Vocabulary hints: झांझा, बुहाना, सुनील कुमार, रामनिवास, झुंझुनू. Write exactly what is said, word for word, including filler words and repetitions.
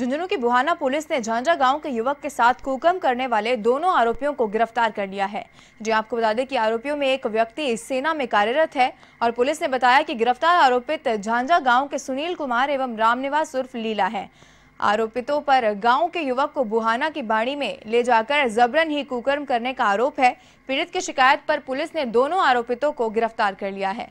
झुंझुनू की बुहाना पुलिस ने झांझा गांव के युवक के साथ कुकर्म करने वाले दोनों आरोपियों को गिरफ्तार कर लिया है। जी आपको बता दें कि आरोपियों में एक व्यक्ति सेना में कार्यरत है और पुलिस ने बताया कि गिरफ्तार आरोपित झांझा गांव के सुनील कुमार एवं रामनिवास उर्फ लीला है। आरोपितों पर गांव के युवक को बुहाना की बाड़ी में ले जाकर जबरन ही कुकर्म करने का आरोप है। पीड़ित की शिकायत पर पुलिस ने दोनों आरोपितों को गिरफ्तार कर लिया है।